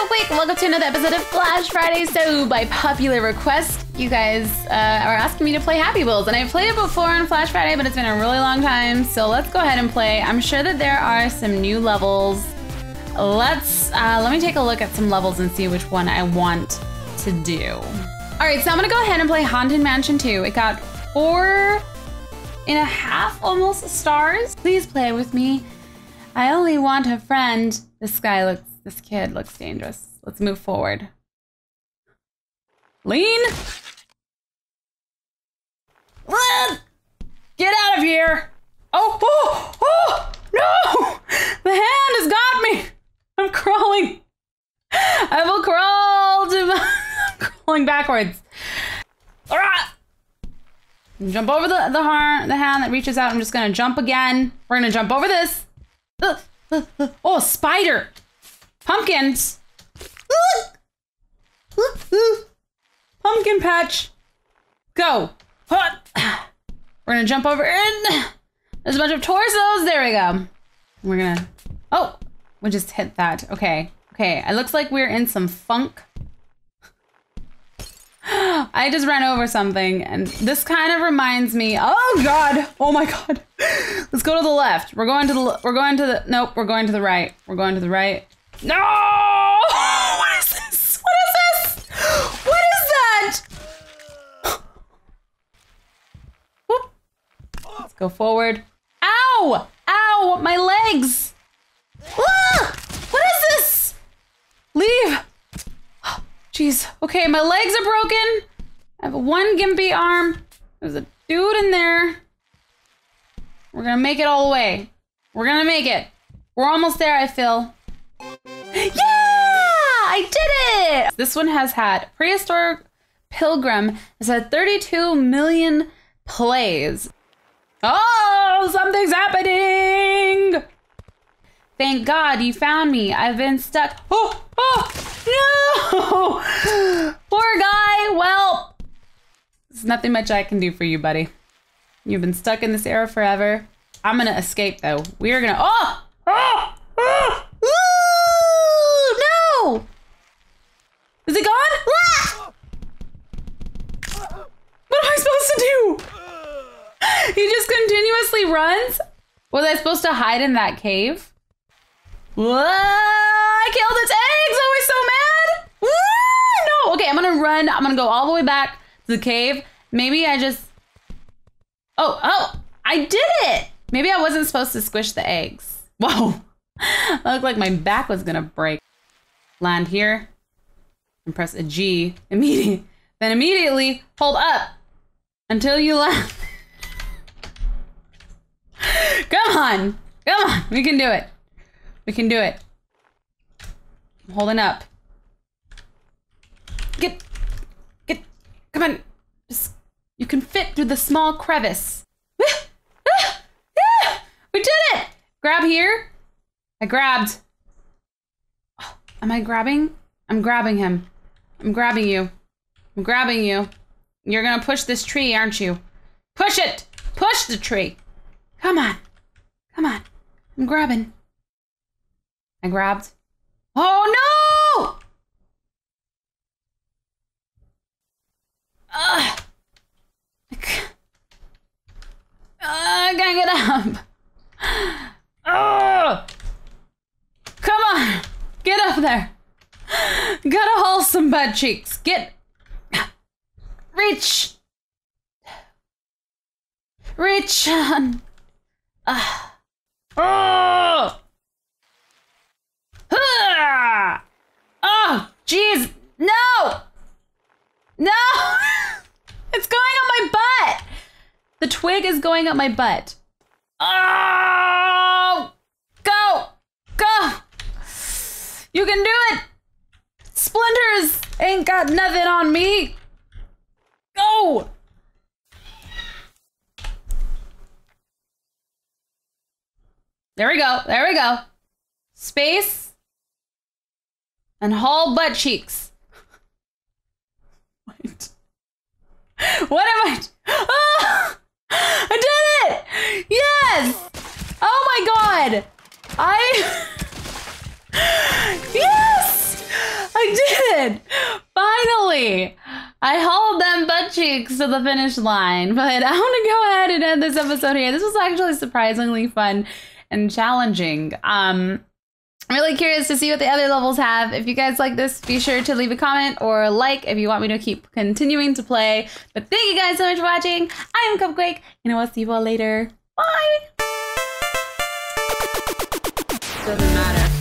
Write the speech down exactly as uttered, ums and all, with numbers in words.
up, wait, welcome to another episode of Flash Friday. So by popular request, you guys uh, are asking me to play Happy Wheels, and I've played it before on Flash Friday, but it's been a really long time, so let's go ahead and play. I'm sure that there are some new levels. Let's, uh, let me take a look at some levels and see which one I want to do. All right, so I'm gonna go ahead and play Haunted Mansion two. It got four and a half almost stars. Please play with me. I only want a friend. This guy looks, this kid looks dangerous. Let's move forward. Lean! Get out of here! Oh, oh, oh, no! The hand has got me! I'm crawling. I will crawl to my... I'm crawling backwards. Jump over the, the, hand, the hand that reaches out. I'm just gonna jump again. We're gonna jump over this. Oh, spider! Pumpkins! Pumpkin patch! Go! We're gonna jump over in. There's a bunch of torsos! There we go. We're gonna... Oh! We just hit that. Okay. Okay. It looks like we're in some funk. I just ran over something, and this kind of reminds me... Oh, God! Oh, my God! Let's go to the left. We're going to the... We're going to the... Nope, we're going to the right. We're going to the right. No! What is this? What is this? What is that? Whoop. Let's go forward. Ow! Ow! My legs! Ah! What is this? Leave! Jeez. Okay, my legs are broken. I have one gimpy arm. There's a dude in there. We're gonna make it all the way. We're gonna make it. We're almost there, I feel. Yeah! I did it! This one has had Prehistoric Pilgrim has had thirty-two million plays. Oh, something's happening! Thank God you found me. I've been stuck. Oh! Oh! No! Poor guy. Well, there's nothing much I can do for you, buddy. You've been stuck in this era forever. I'm gonna escape, though. We are gonna... Oh! Oh! Oh! Woo! No! Is it gone? What am I supposed to do? He just continuously runs? Was I supposed to hide in that cave? Whoa! I killed its eggs! I was so mad! Woo! No! Okay, I'm gonna run. I'm gonna go all the way back to the cave. Maybe I just... Oh, oh! I did it! Maybe I wasn't supposed to squish the eggs. Whoa! I looked like my back was gonna break. Land here. And press a G. Immediately. Then immediately hold up. Until you land. Come on! Come on! We can do it. We can do it. I'm holding up. Get, get, come on. Just, you can fit through the small crevice. Ah, ah, ah, we did it. Grab here. I grabbed. Oh, am I grabbing? I'm grabbing him. I'm grabbing you. I'm grabbing you. You're gonna push this tree, aren't you? Push it. Push the tree. Come on. Come on. I'm grabbing. I grabbed. Oh no! Ugh. I gotta get up. Ugh. Come on, get up there. Gotta haul some butt cheeks. Get, reach, reach on. Ugh. Oh. Oh, jeez. No! No! It's going on my butt! The twig is going up my butt. Oh! Go! Go! You can do it! Splinters ain't got nothing on me! Go! There we go. There we go. Space. And haul butt cheeks. What? What am I? Oh, I did it! Yes! Oh my God! I. Yes! good. Finally, I hauled them butt cheeks to the finish line. But I want to go ahead and end this episode here. This was actually surprisingly fun and challenging. Um, I'm really curious to see what the other levels have. If you guys like this, be sure to leave a comment or a like if you want me to keep continuing to play. But thank you guys so much for watching. I am Cupquake, and I will see you all later. Bye! Doesn't matter.